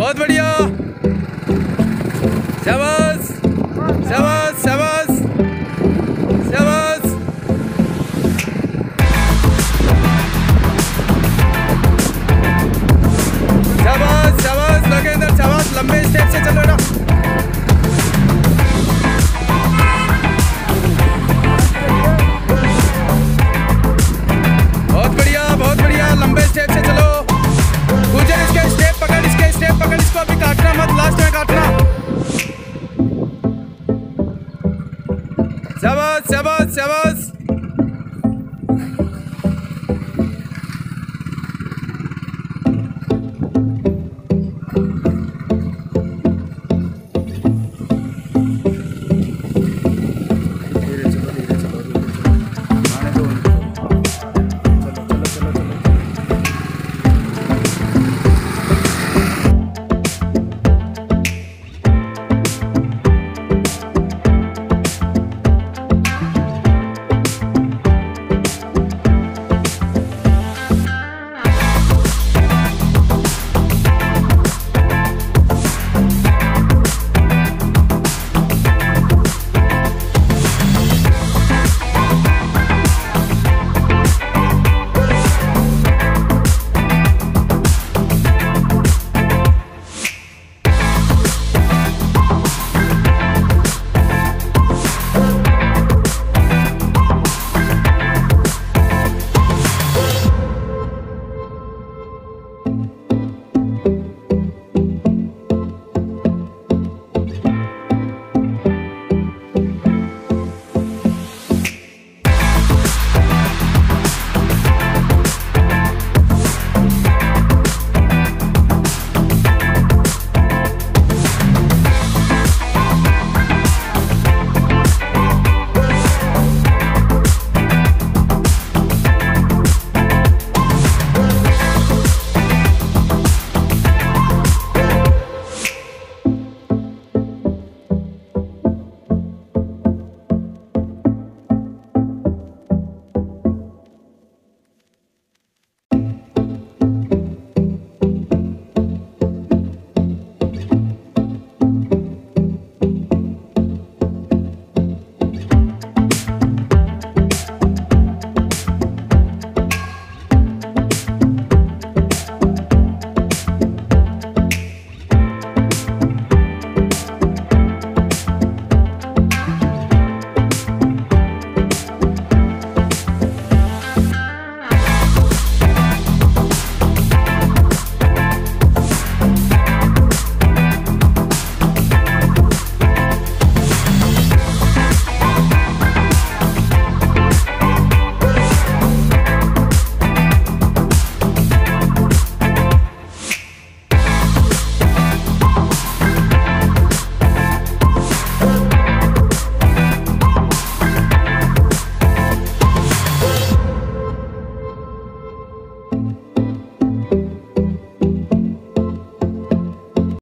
बहुत बढ़िया, शाबाश शाबाश।